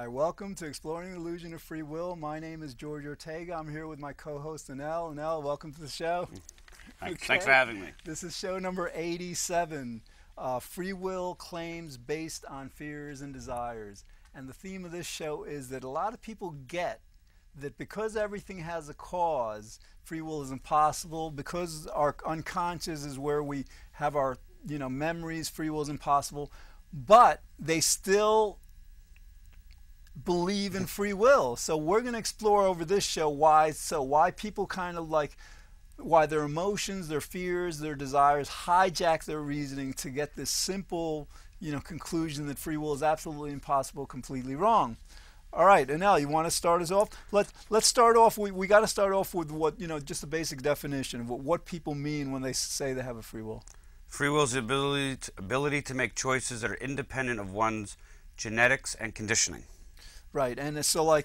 Hi, welcome to Exploring the Illusion of Free Will. My name is George Ortega. I'm here with my co-host Anel. Anel, welcome to the show. Thanks for having me. This is show number 87, Free Will Claims Based on Fears and Desires. And the theme of this show is that a lot of people get that because everything has a cause, free will is impossible. Because our unconscious is where we have our memories, free will is impossible. But they still believe in free will. So we're going to explore over this show why people kind of why their emotions, their fears, their desires hijack their reasoning to get this simple, conclusion that free will is absolutely impossible, completely wrong. All right, Anel, you want to start us off? Let's start off. We got to start off with what just the basic definition of what people mean when they say they have a free will. Free will is the ability to make choices that are independent of one's genetics and conditioning. Right, and so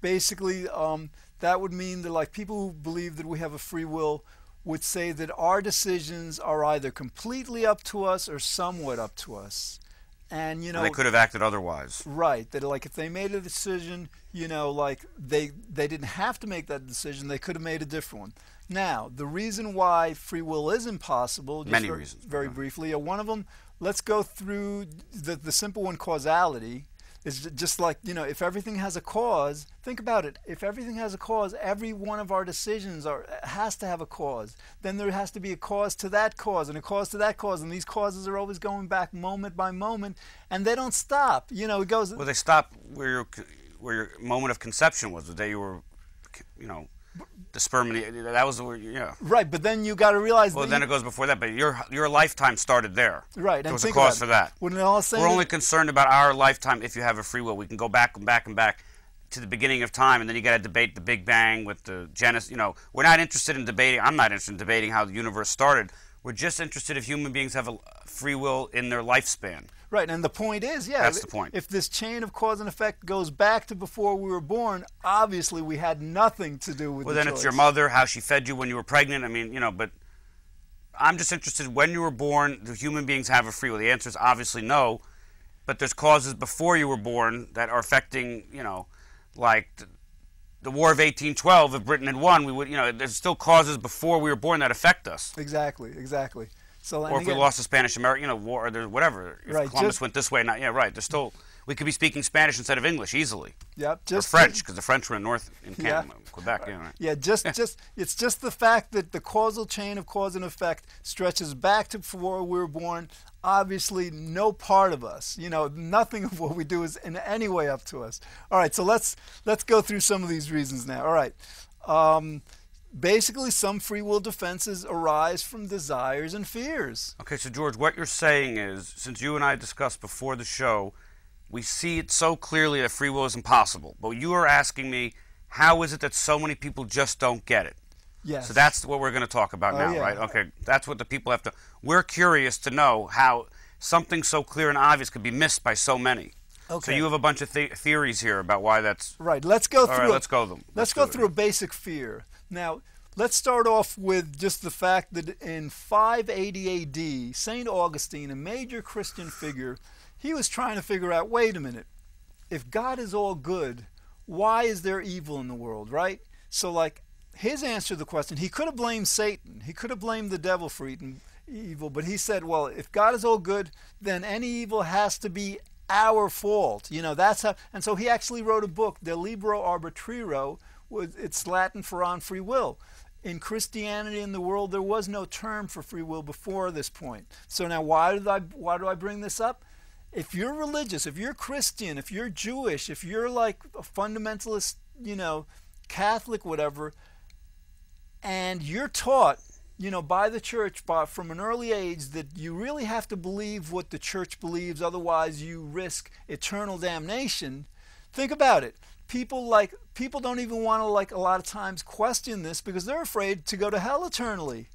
basically that would mean that people who believe that we have a free will would say that our decisions are either completely up to us or somewhat up to us, and they could have acted otherwise. Right, that if they made a decision, they didn't have to make that decision, they could have made a different one. Now, the reason why free will is impossible, many reasons. Very briefly, one of them. Let's go through the simple one, causality. It's just if everything has a cause, think about it. If everything has a cause, every one of our decisions has to have a cause. Then there has to be a cause to that cause and a cause to that cause. And these causes are always going back moment by moment, and they don't stop. It goes. Well, they stop where your moment of conception was, the day you were, the sperm, that was where, Right, but then you got to realize. Well, then it goes before that, but your lifetime started there. Right, there was a cause for that. We're only concerned about our lifetime. If you have a free will, we can go back and back and back to the beginning of time, and then you got to debate the Big Bang with the Genesis. We're not interested in debating. I'm not interested in debating how the universe started. We're just interested if human beings have a free will in their lifespan. Right, and the point is, that's the point. If this chain of cause and effect goes back to before we were born, obviously we had nothing to do with the choice. Well, then it's your mother, how she fed you when you were pregnant. I mean, but I'm just interested, when you were born, do human beings have a free will? The answer is obviously no, but there's causes before you were born that are affecting, the War of 1812, if Britain had won, we would, there's still causes before we were born that affect us. Exactly, exactly. So, or if we lost the Spanish-American war, or there's whatever. If Columbus went this way, there's still, we could be speaking Spanish instead of English easily. Yep. Or French, because the French were in Canada, Quebec. It's just the fact that the causal chain of cause and effect stretches back to before we were born. Obviously, no part of us, nothing of what we do is in any way up to us. All right, so let's go through some of these reasons now. All right. Basically, some free will defenses arise from desires and fears. Okay, so George, what you're saying is, since you and I discussed before the show, we see it so clearly that free will is impossible. But you are asking me, how is it that so many people just don't get it? Yes. So that's what we're going to talk about now, right? Okay, that's what the people have to... We're curious to know how something so clear and obvious could be missed by so many. Okay. So you have a bunch of theories here about why that's... Right, let's go through... All right, let's go through a basic fear. Now, let's start off with just the fact that in 580 AD, St. Augustine, a major Christian figure, he was trying to figure out, wait a minute, if God is all good, why is there evil in the world, right? So, his answer to the question, he could have blamed Satan. He could have blamed the devil for evil, but he said, well, if God is all good, then any evil has to be our fault. That's how, and so he actually wrote a book, the Libro Arbitrero. It's Latin for on free will. In Christianity, in the world, there was no term for free will before this point. So now why do I bring this up? If you're religious, if you're Christian, if you're Jewish, if you're a fundamentalist, Catholic, whatever, and you're taught, by the church from an early age that you really have to believe what the church believes, otherwise you risk eternal damnation, think about it. People don't even want to a lot of times question this because they're afraid to go to hell eternally.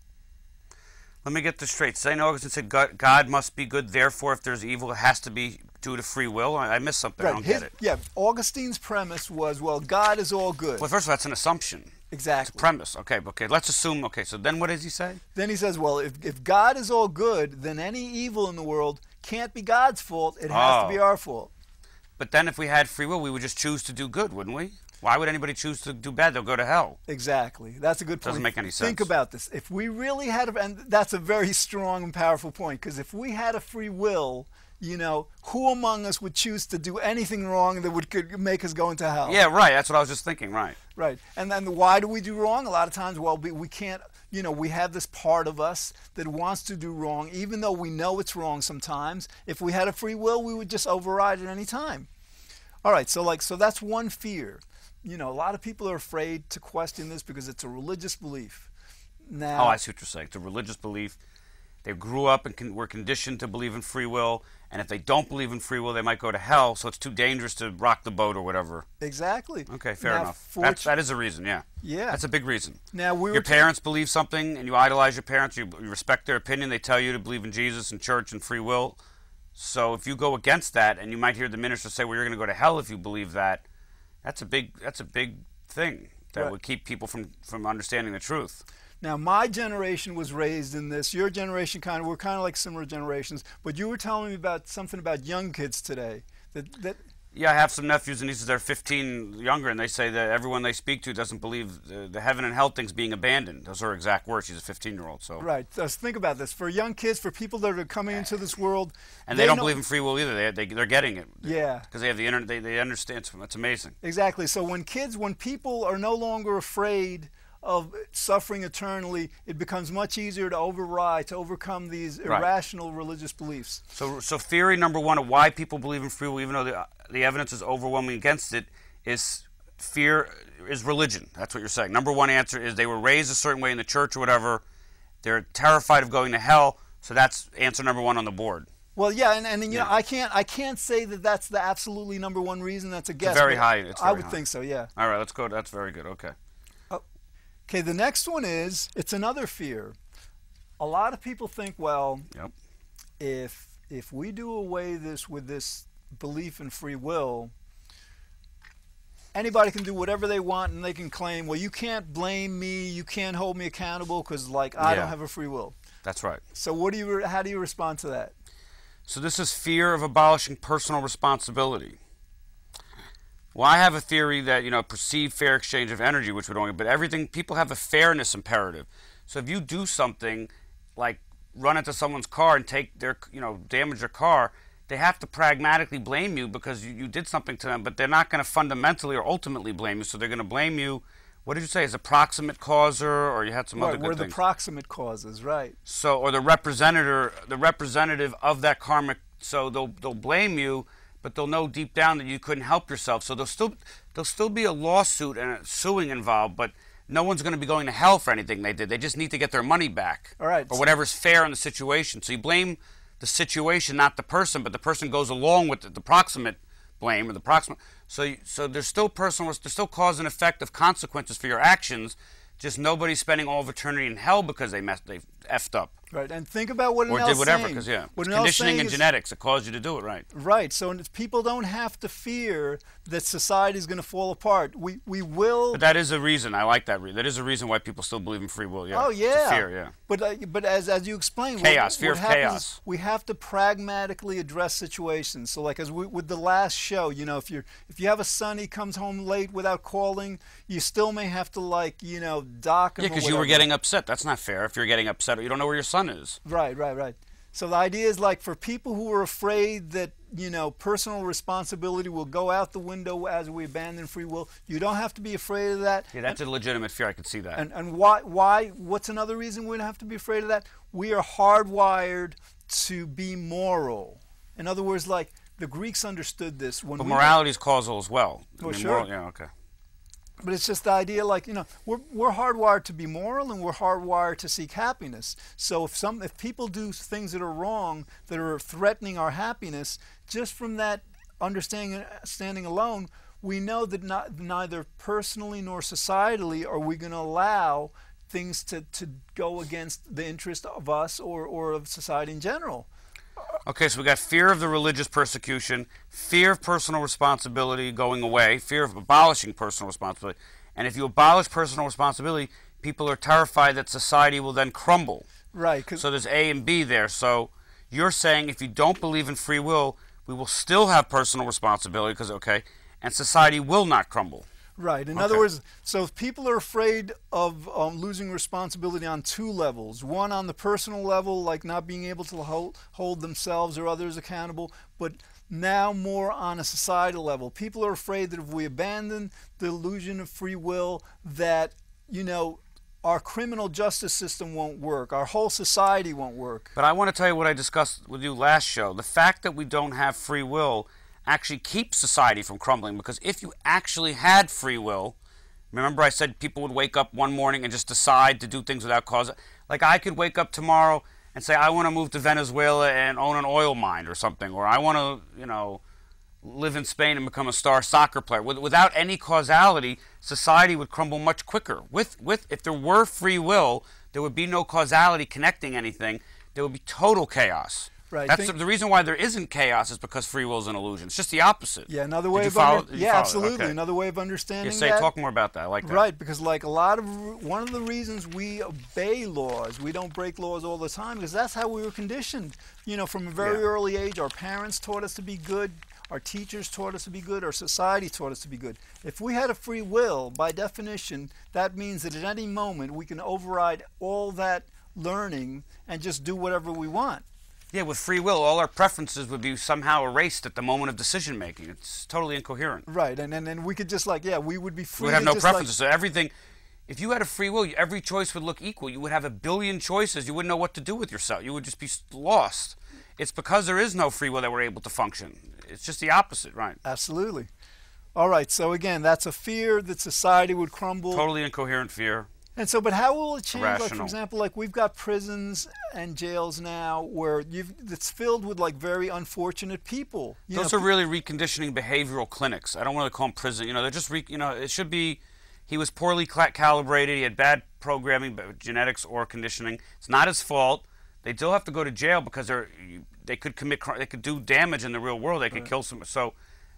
Let me get this straight. St. Augustine said God must be good, therefore if there's evil it has to be due to free will. I missed something. Right. I don't get it. Yeah, Augustine's premise was, well, God is all good. Well, first of all, that's an assumption. Exactly. It's a premise. Okay, let's assume. Okay, so then what does he say? Then he says, well, if God is all good, then any evil in the world can't be God's fault. It has to be our fault. But then if we had free will, we would just choose to do good, wouldn't we? Why would anybody choose to do bad? They'll go to hell. Exactly. That's a good point. Doesn't make any sense. Think about this. If we really had, and that's a very strong and powerful point, because if we had a free will, you know, who among us would choose to do anything wrong that could make us go into hell? Yeah, right. That's what I was just thinking, right. Right. And then why do we do wrong? A lot of times, well, we can't, you know, we have this part of us that wants to do wrong, even though we know it's wrong sometimes. If we had a free will, we would just override at any time. All right. So like, so that's one fear. You know, a lot of people are afraid to question this because it's a religious belief. Now, oh, I see what you're saying. It's a religious belief. They grew up and were conditioned to believe in free will, and if they don't believe in free will, they might go to hell, so it's too dangerous to rock the boat or whatever. Exactly. Okay, fair enough. That is a reason, yeah. Yeah. That's a big reason. Now, your parents believe something, and you idolize your parents, you respect their opinion, they tell you to believe in Jesus and church and free will. So if you go against that, and you might hear the minister say, well, you're going to go to hell if you believe that, that's a big thing that would keep people from understanding the truth. Now, my generation was raised in this. Your generation we're kind of like similar generations, but you were telling me about something about young kids today. Yeah, I have some nephews and nieces that are 15 younger, and they say that everyone they speak to doesn't believe the heaven and hell thing's being abandoned. Those are her exact words. She's a 15-year-old. So. Right. Let's think about this. For young kids, for people that are coming into this world. And they don't believe in free will either. They're getting it. Yeah. Because they have the internet. They understand. It's amazing. Exactly. So when people are no longer afraid of suffering eternally, it becomes much easier to overcome these irrational religious beliefs. So theory number one of why people believe in free will, even though the evidence is overwhelming against it, is fear, is religion. That's what you're saying. Number one answer is they were raised a certain way in the church or whatever. They're terrified of going to hell, so that's answer number one on the board. Well, yeah, and you know, I can't say that that's the absolutely number one reason. That's a guess. It's very high. It's very high. I would think so, yeah. All right, let's go. That's very good. Okay. Okay, the next one is, it's another fear. A lot of people think, well, if we do away with this belief in free will, anybody can do whatever they want and they can claim, well, you can't blame me, you can't hold me accountable because, like, I don't have a free will. That's right. So how do you respond to that? So this is fear of abolishing personal responsibility. Well, I have a theory that, you know, perceived fair exchange of energy, which would only, but everything, people have a fairness imperative. So if you do something, like run into someone's car and take their, you know, damage their car, they have to pragmatically blame you because you did something to them, but they're not going to fundamentally or ultimately blame you. So they're going to blame you, what did you say, as a proximate causer, or you had some other good things? We're the proximate causes, right. So, or the representative of that karmic, so they'll blame you, but they'll know deep down that you couldn't help yourself. So there'll still be a lawsuit and a suing involved, but no one's going to be going to hell for anything they did. They just need to get their money back. All right. Or whatever's fair in the situation. So you blame the situation, not the person, but the person goes along with the proximate blame or the proximate. So there's still cause and effect of consequences for your actions. Just nobody's spending all of eternity in hell because they effed up. Right, and think about what Anel's saying. Or did whatever, because, yeah, it's conditioning and genetics that caused you to do it, right. Right, so people don't have to fear that society's going to fall apart. We will... But that is a reason, I like that reason. That is a reason why people still believe in free will, yeah. Oh, yeah. It's a fear, yeah. But as you explained... Chaos, fear of chaos. We have to pragmatically address situations. So, like, with the last show, you know, if you have a son, he comes home late without calling, you still may have to, like, you know, dock him. Yeah, because you were getting upset. That's not fair if you're getting upset or you don't know where your son is. Right, right, right. So the idea is, like, for people who are afraid that, you know, personal responsibility will go out the window as we abandon free will, you don't have to be afraid of that. Yeah, that's a legitimate fear. I could see that. And why? What's another reason we don't have to be afraid of that? We are hardwired to be moral. In other words, like, the Greeks understood this. But morality is causal as well. Well, I mean, sure. Moral, yeah, okay. But it's just the idea, like, you know, we're hardwired to be moral and we're hardwired to seek happiness. So if people do things that are wrong, that are threatening our happiness, just from that understanding alone, we know that neither personally nor societally are we going to allow things to go against the interest of us or of society in general. Okay, so we got fear of the religious persecution, fear of personal responsibility going away, fear of abolishing personal responsibility. And if you abolish personal responsibility, people are terrified that society will then crumble. Right. So there's A and B there. So you're saying if you don't believe in free will, we will still have personal responsibility because, okay, and society will not crumble. Right. In other words, so if people are afraid of losing responsibility on two levels, one on the personal level, like not being able to hold themselves or others accountable, but now more on a societal level. People are afraid that if we abandon the illusion of free will, that, you know, our criminal justice system won't work. Our whole society won't work. But I want to tell you what I discussed with you last show. The fact that we don't have free will actually keeps society from crumbling, because if you actually had free will, remember I said people would wake up one morning and just decide to do things without cause. Like I could wake up tomorrow and say I want to move to Venezuela and own an oil mine or something, or I want to, you know, live in Spain and become a star soccer player. Without any causality, society would crumble much quicker. If there were free will, there would be no causality connecting anything. There would be total chaos. Right. That's the reason why there isn't chaos is because free will is an illusion. It's just the opposite. Yeah, another way of absolutely. Okay. Another way of understanding that. Talk more about that. I like that. Right, because like one of the reasons we obey laws, we don't break laws all the time, because that's how we were conditioned. You know, from a very early age, our parents taught us to be good, our teachers taught us to be good, our society taught us to be good. If we had a free will, by definition, that means that at any moment we can override all that learning and just do whatever we want. Yeah, with free will, all our preferences would be somehow erased at the moment of decision-making. It's totally incoherent. Right, and we could just like, yeah, we would be free. We'd have no preferences. Like, so everything, if you had a free will, every choice would look equal. You would have a billion choices. You wouldn't know what to do with yourself. You would just be lost. It's because there is no free will that we're able to function. It's just the opposite, right? Absolutely. All right, so again, that's a fear that society would crumble. Totally incoherent fear. And so, but how will it change? Irrational. Like, for example, like we've got prisons and jails now where it's filled with like very unfortunate people. Those are really reconditioning behavioral clinics. I don't want to call them prison. You know, they're just, it should be, he was poorly calibrated. He had bad programming, genetics or conditioning. It's not his fault. They still have to go to jail because they could commit crime. They could do damage in the real world. They could kill someone. So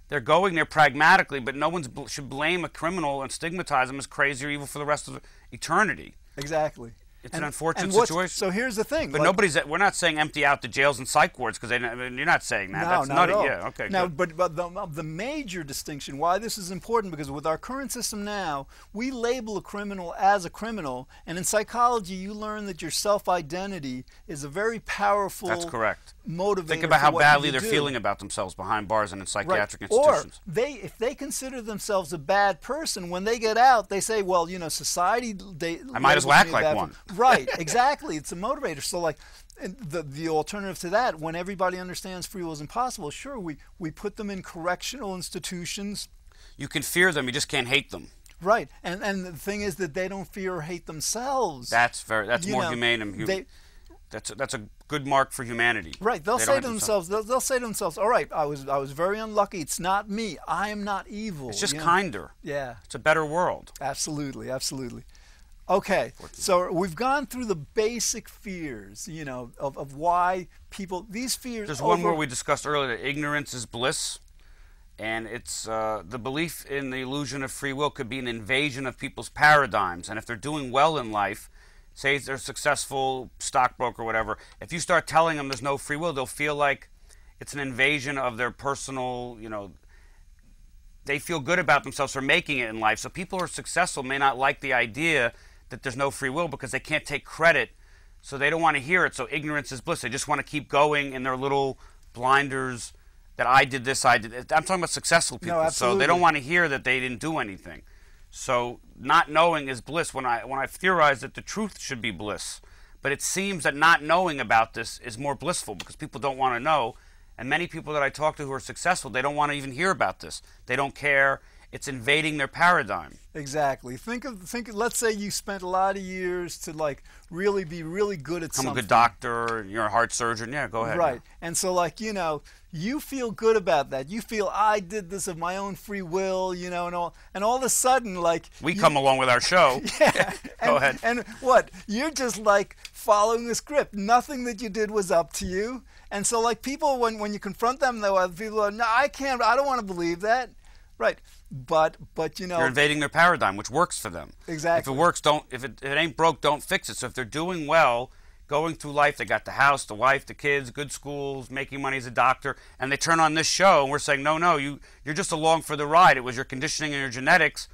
they're going there pragmatically, but no one should blame a criminal and stigmatize them as crazy or evil for the rest of eternity. Exactly. It's an unfortunate situation. So here's the thing. But like, we're not saying empty out the jails and psych wards, because you're not saying that. No, that's not at all. Yeah, okay, now, but the major distinction, why this is important, because with our current system now, we label a criminal as a criminal, and in psychology you learn that your self-identity is a very powerful motivator. That's correct. Think about how badly they're feeling about themselves behind bars and in psychiatric institutions. Or if they consider themselves a bad person, when they get out, they say, well, you know, society... I might as well act like one. Right, exactly. It's a motivator. So, like, the alternative to that, when everybody understands free will is impossible, sure, we put them in correctional institutions. You can fear them. You just can't hate them. Right. And the thing is that they don't fear or hate themselves. That's more humane and human. That's a good mark for humanity. Right. They'll say to themselves, all right, I was very unlucky. It's not me. I am not evil. It's just kinder. Yeah. It's a better world. Absolutely. Absolutely. Okay, so we've gone through the basic fears, you know, of why people, these fears... There's one more we discussed earlier, that ignorance is bliss, and it's the belief in the illusion of free will could be an invasion of people's paradigms, and if they're doing well in life, say they're successful stockbroker or whatever, if you start telling them there's no free will, they'll feel like it's an invasion of their personal, you know, they feel good about themselves for making it in life, so people who are successful may not like the idea that there's no free will because they can't take credit, so they don't want to hear it, so ignorance is bliss. They just want to keep going in their little blinders that I did this, I did that. I'm talking about successful people, so they don't want to hear that they didn't do anything. So not knowing is bliss. When I theorized that the truth should be bliss, but it seems that not knowing about this is more blissful because people don't want to know, and many people that I talk to who are successful, they don't want to even hear about this. They don't care. It's invading their paradigm. Exactly. Think of, let's say you spent a lot of years to like really be really good at something. I'm a good doctor, and you're a heart surgeon. Yeah, go ahead. Right. Yeah. And so like, you know, you feel good about that. You feel I did this of my own free will, you know, and all of a sudden like come along with our show. Yeah. go ahead. And what? You're just like following the script. Nothing that you did was up to you. And so like people when you confront them though, people are no, I don't want to believe that. Right. But you know, you're invading their paradigm, which works for them. Exactly. If it works, if it ain't broke, don't fix it. So if they're doing well, going through life. They got the house, the wife, the kids, good schools, making money as a doctor, and they turn on this show, and we're saying, no, no, you're just along for the ride. It was your conditioning and your genetics.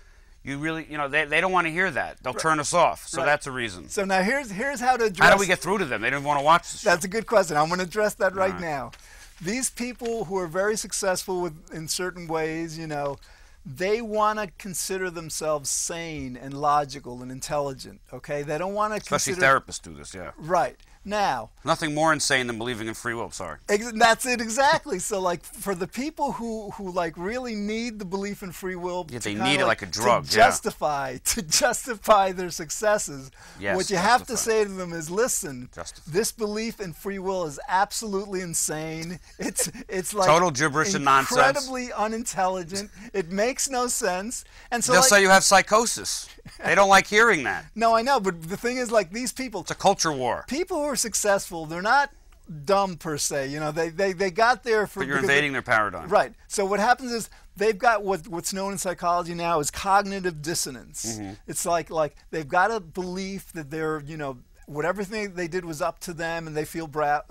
You really, you know, they don't want to hear that. They'll turn us off. So that's a reason. So now here's how to address... How do we get through to them? They don't want to watch this show. That's a good question. I'm going to address that right now. These people who are very successful in certain ways, you know, they want to consider themselves sane and logical and intelligent, okay? They don't want to consider... Especially therapists do this, yeah. Right. Now... Nothing more insane than believing in free will, sorry. That's it, exactly. So, like, for the people who really need the belief in free will... Yeah, they need it like a drug, to justify their successes, yes, what you have to say to them is, listen, this belief in free will is absolutely insane. It's like... Total gibberish and nonsense. Incredibly unintelligent. It makes... Makes no sense, and so they'll say you have psychosis. They don't like hearing that. No, I know, but the thing is, like, these people, it's a culture war. People who are successful, they're not dumb per se. You know, they got there for. But you're invading their paradigm, right? So what happens is they've got what's known in psychology now as cognitive dissonance. Mm-hmm. It's like they've got a belief that they're, you know, whatever thing they did was up to them, and they feel proud.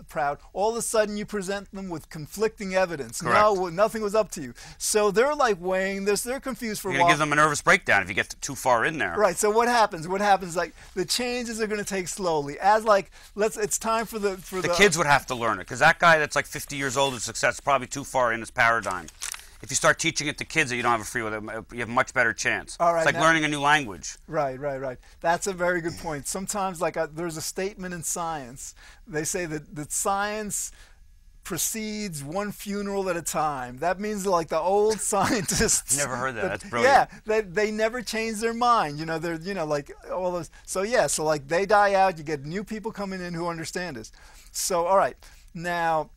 All of a sudden, you present them with conflicting evidence. Correct. No, nothing was up to you. So they're like weighing this. They're confused for a while. You're going to give them a nervous breakdown if you get too far in there. Right. So what happens? What happens? Like the changes are going to take slowly. As like it's time for the kids would have to learn it, because that guy that's like 50 years old and success probably too far in his paradigm. If you start teaching it to kids that you don't have a free will, you have a much better chance. All right, it's like learning a new language. Right, right, right. That's a very good point. Sometimes, like, there's a statement in science. They say that science proceeds one funeral at a time. That means, like, the old scientists... Never heard that. That's brilliant. Yeah, they never change their mind. You know, they're, you know, like, all those... So, yeah, so, like, they die out. You get new people coming in who understand this. So, all right. Now,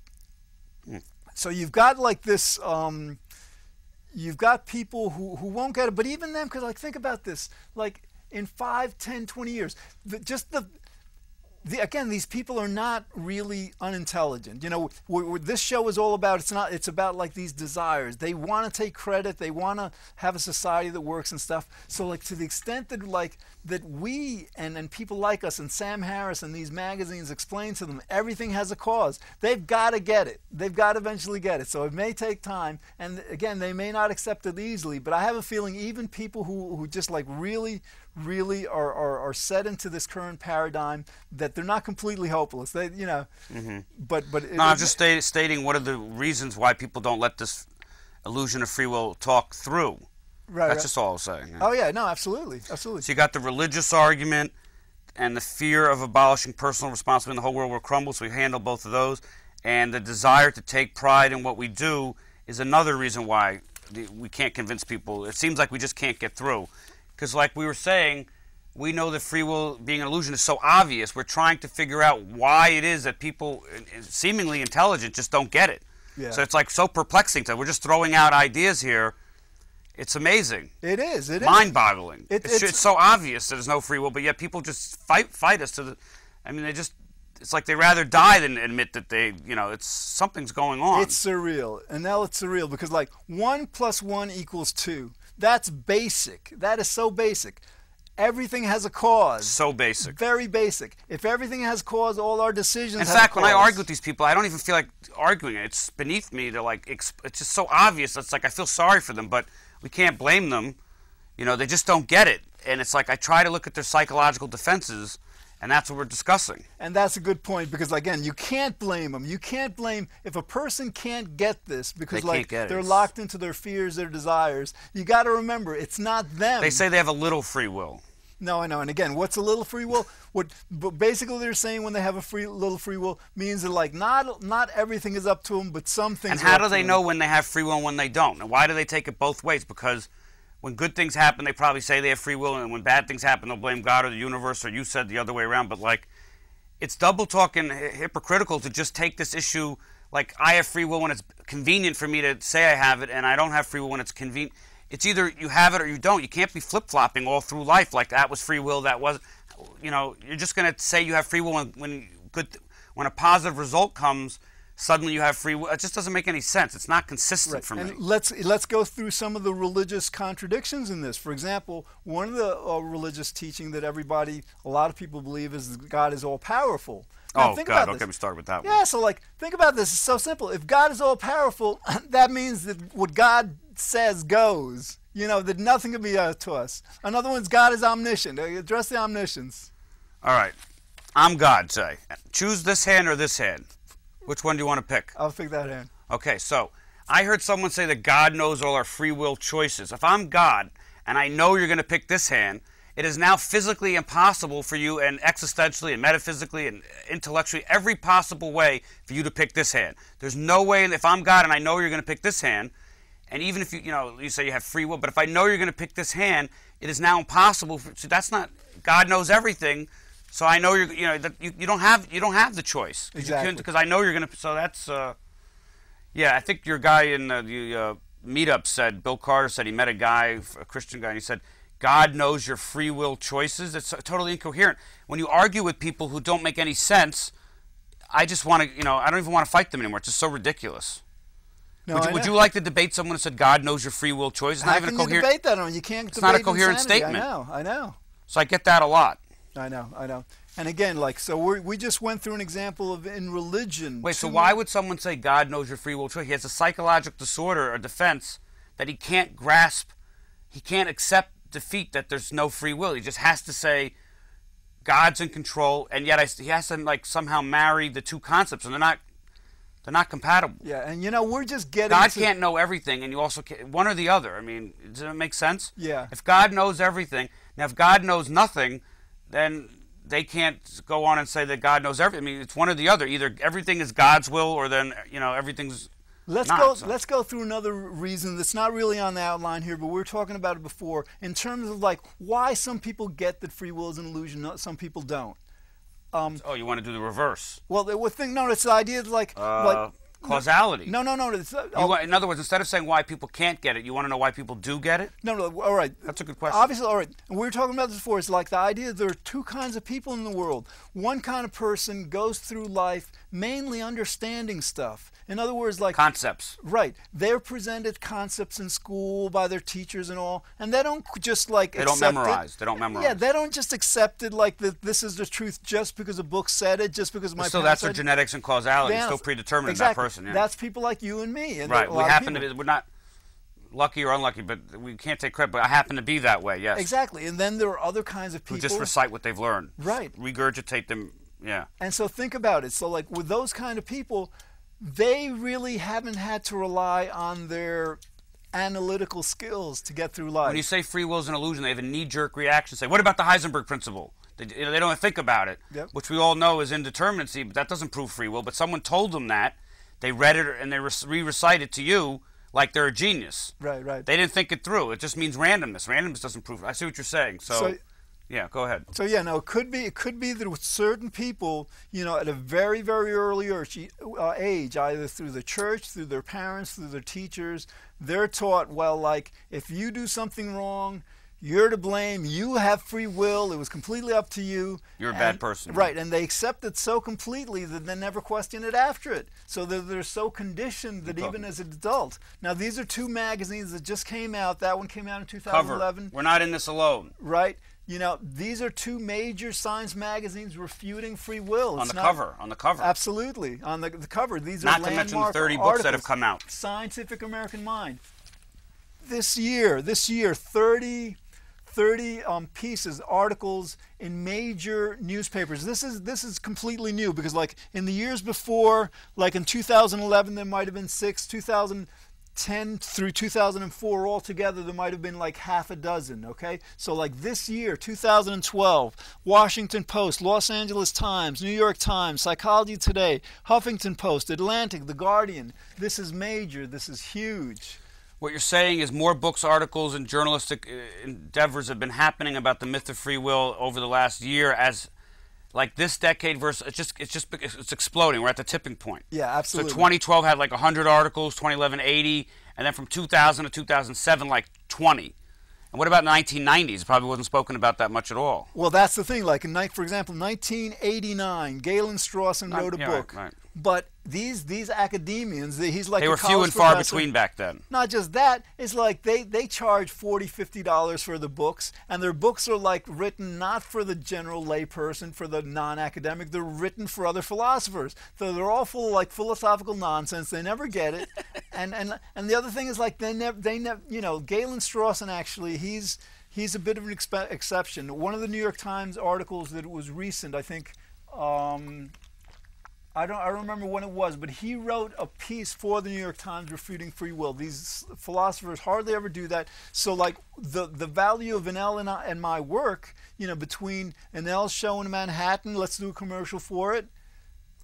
so you've got, like, this... You've got people who won't get it, but even them, because, like, think about this, like, in 5, 10, 20 years, again, these people are not really unintelligent. You know, what this show is all about, it's about, like, these desires. They want to take credit. They want to have a society that works and stuff. So, like, to the extent that, like, that we and people like us and Sam Harris and these magazines explain to them everything has a cause, they've got to get it. They've got to eventually get it. So it may take time. And, again, they may not accept it easily. But I have a feeling even people who just, like, really are set into this current paradigm that they're not completely hopeless. They, you know, but no, I'm just stating what are the reasons why people don't let this illusion of free will talk through. Right. That's just all I was saying. Yeah. Oh yeah, no, absolutely, absolutely. So you got the religious argument and the fear of abolishing personal responsibility, and the whole world will crumble. So we handle both of those, and the desire to take pride in what we do is another reason why we can't convince people. It seems like we just can't get through. Because like we were saying, we know that free will being an illusion is so obvious. We're trying to figure out why it is that people, seemingly intelligent, just don't get it. Yeah. So it's like so perplexing to us. We're just throwing out ideas here. It's amazing. It is. It is. Mind-boggling. It's so obvious that there's no free will, but yet people just fight us to the... I mean, they just... It's like they rather die than admit that they, you know, it's something's going on. It's surreal. And now it's surreal because, like, 1 + 1 = 2. That's basic. That is so basic. Everything has a cause. So basic. Very basic. If everything has cause, all our decisions have a cause. In fact, when I argue with these people, I don't even feel like arguing. It's beneath me to, like, it's just so obvious. It's like I feel sorry for them, but we can't blame them. You know, they just don't get it. And it's like I try to look at their psychological defenses. And that's what we're discussing. And that's a good point because, again, you can't blame them. You can't blame if a person can't get this because, like, they're locked into their fears, their desires. You got to remember, it's not them. They say they have a little free will. No, I know. And again, what's a little free will? What basically they're saying when they have a little free will means that, like, not everything is up to them, but some things. And how do they know when they have free will and when they don't? And why do they take it both ways? Because when good things happen, they probably say they have free will, and when bad things happen, they'll blame God or the universe, or you said the other way around. But, like, it's double talk and hypocritical to just take this issue, like, I have free will when it's convenient for me to say I have it, and I don't have free will when it's convenient. It's either you have it or you don't. You can't be flip-flopping all through life, like, that was free will, that wasn't. You know, you're just going to say you have free will when a positive result comes suddenly you have free will. It just doesn't make any sense. It's not consistent for me. And let's go through some of the religious contradictions in this. For example, one of the religious teaching that a lot of people believe is that God is all-powerful. Oh, God, okay, we start with that one. Yeah, so like, think about this. It's so simple. If God is all-powerful, that means that what God says goes. You know, that nothing can be to us. Another one's God is omniscient. Address the omniscience. All right. I'm God, say. Choose this hand or this hand. Which one do you want to pick? I'll pick that hand. Okay, so I heard someone say that God knows all our free will choices. If I'm God and I know you're going to pick this hand, it is now physically impossible for you, and existentially and metaphysically and intellectually, every possible way for you to pick this hand. There's no way, if I'm God and I know you're going to pick this hand, and even if you, you say you have free will, but if I know you're going to pick this hand, it is now impossible. So that's not, God knows everything. So I know you don't have the choice, exactly, because I know you're gonna. So that's yeah. I think your guy in the meetup said, Bill Carter said he met a guy, a Christian guy, and he said God knows your free will choices. It's totally incoherent. When you argue with people who don't make any sense, I just want to I don't even want to fight them anymore. It's just so ridiculous. No, would you like to debate someone who said God knows your free will choices? How can you debate that? You can't. It's not a coherent statement. I know. I know. So I get that a lot. I know, I know. And again, like, so we just went through an example of in religion. Wait, so why would someone say God knows your free will choice? He has a psychological disorder or defense that he can't grasp. He can't accept defeat, that there's no free will. He just has to say God's in control, and yet he has to, like, somehow marry the two concepts, and they're not compatible. Yeah, and, we're just getting God can't know everything, and you also can't, one or the other. I mean, does it make sense? Yeah. If God knows everything, now if God knows nothing, then they can't go on and say that God knows everything. I mean, it's one or the other. Either everything is God's will, or then, everything's Let's go through another reason that's not really on the outline here, but we were talking about it before, in terms of, like, why some people get that free will is an illusion, some people don't. Oh, you want to do the reverse. Well, it's the idea of, like... causality. No. It's, in other words, instead of saying why people can't get it, you want to know why people do get it? No, all right. That's a good question. Obviously, all right. And we were talking about this before. It's like the idea there are two kinds of people in the world. One kind of person goes through life mainly understanding stuff. In other words, like... concepts. Right. They're presented concepts in school by their teachers and all, and they don't just, like, They don't memorize. Yeah, they don't just accept it like that. This is the truth just because a book said it, just because my parents said it. So that's their genetics and causality. It's still predetermined, exactly. That person. Yeah. That's people like you and me. And right. We happen to be, we're not lucky or unlucky, but we can't take credit, but I happen to be that way, yes. Exactly. And then there are other kinds of people who just recite what they've learned. Right. Regurgitate them, yeah. And so think about it. So, like, with those kind of people, they really haven't had to rely on their analytical skills to get through life. When you say free will is an illusion, they have a knee-jerk reaction. Say, what about the Heisenberg principle? They don't think about it, yep. Which we all know is indeterminacy, but that doesn't prove free will. But someone told them that. They read it and they re-recite it to you like they're a genius. Right, right. They didn't think it through. It just means randomness. Randomness doesn't prove it. I see what you're saying. So yeah, go ahead. So yeah, no, it could be that with certain people, at a very, very early age, either through the church, through their parents, through their teachers, they're taught, well, like, if you do something wrong, you're to blame. You have free will. It was completely up to you. You're a bad person. Right, and they accept it so completely that they never question it after it. So they're so conditioned that even as an adult. Now, these are two magazines that just came out. That one came out in 2011. Cover. We're not in this alone. Right. These are two major science magazines refuting free will. On the cover. Absolutely. On the cover. These are landmark articles. Not to mention the 30 books that have come out. Scientific American Mind. This year, 30 pieces, articles in major newspapers. This is completely new, because, like, in the years before, like in 2011 there might have been 6, 2010 through 2004 altogether there might have been like half a dozen, okay? So, like, this year, 2012, Washington Post, Los Angeles Times, New York Times, Psychology Today, Huffington Post, Atlantic, The Guardian. This is major, this is huge. What you're saying is more books, articles, and journalistic endeavors have been happening about the myth of free will over the last year, as, like, this decade versus it's exploding. We're at the tipping point. Yeah, absolutely. So 2012 had like 100 articles, 2011 80, and then from 2000 to 2007 like 20. And what about 1990s? Probably wasn't spoken about that much at all. Well, that's the thing. Like, for example, 1989, Galen Strawson wrote a book, but these academians, he's like, they were few and far between back then. Not just that, it's like they charge $40–$50 for the books, and their books are like written not for the general layperson, for the non-academic. They're written for other philosophers, so they're all full of like philosophical nonsense. They never get it. and the other thing is like they never, you know, Galen Strawson, actually he's a bit of an exception. One of the New York Times articles that was recent, I think, I don't remember when it was, but he wrote a piece for the New York Times refuting free will. These philosophers hardly ever do that. So like the value of Anel and my work, you know, between Anel's show in Manhattan, let's do a commercial for it.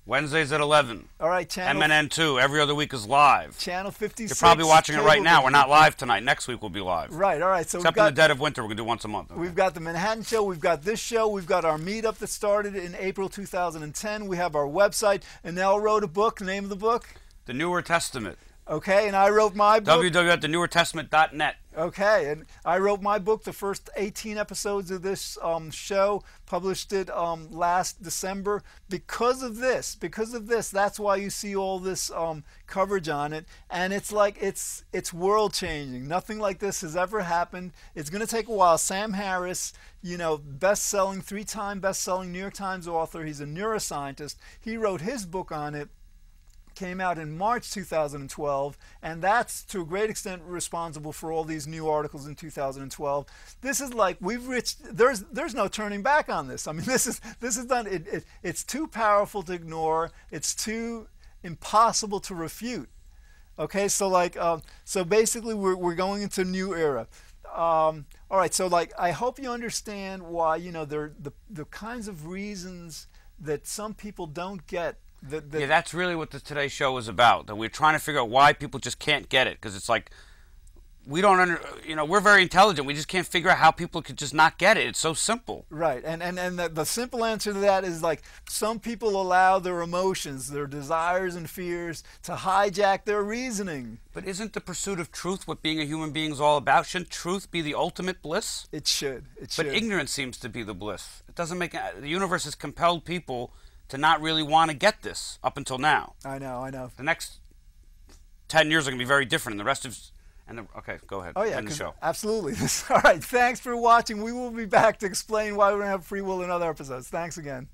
Wednesdays at 11. All right, channel MNN2 every other week is live. Channel 56. You're probably watching it right now. We're not live tonight. Next week we'll be live. Right. All right. So except in the dead of winter, we're gonna do once a month. Okay. We've got the Manhattan show. We've got this show. We've got our meetup that started in April 2010. We have our website. Anel wrote a book. Name of the book? The Newer Testament. Okay, and I wrote my book. www.thenewertestament.net. Okay, and I wrote my book, the first 18 episodes of this show, published it last December. Because of this, that's why you see all this coverage on it. And it's like, it's world-changing. Nothing like this has ever happened. It's going to take a while. Sam Harris, you know, best-selling, three-time best-selling New York Times author. He's a neuroscientist. He wrote his book on it. Came out in March 2012, and that's to a great extent responsible for all these new articles in 2012. This is like, we've reached, there's no turning back on this. I mean, this is done. It's too powerful to ignore. It's too impossible to refute. Okay, so like so basically we're going into a new era. All right, so like I hope you understand why, you know, the kinds of reasons that some people don't get. Yeah, that's really what today's show is about. That we're trying to figure out why people just can't get it, because it's like we don't you know, we're very intelligent. We just can't figure out how people could just not get it. It's so simple. Right, and the simple answer to that is like some people allow their emotions, their desires and fears to hijack their reasoning. But isn't the pursuit of truth what being a human being is all about? Shouldn't truth be the ultimate bliss? It should. It should. But ignorance seems to be the bliss. It doesn't make the universe has compelled people to not really want to get this up until now. I know, I know. The next 10 years are going to be very different, and the rest of... okay, go ahead. Oh, yeah, end the show. Absolutely. All right, thanks for watching. We will be back to explain why we don't have free will in other episodes. Thanks again.